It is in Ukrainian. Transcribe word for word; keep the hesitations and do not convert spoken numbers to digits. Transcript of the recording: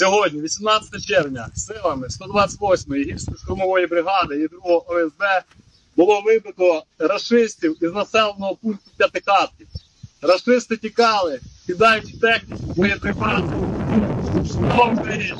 Сьогодні, вісімнадцяте червня, силами сто двадцять восьмої гірсько-штурмової бригади і другого ОСБ було вибито рашистів із населеного пункту П'ятихатки. Рашисти тікали, кидаючи техніку, боєприпаси. Слава Україні!